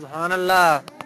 Subhanallah.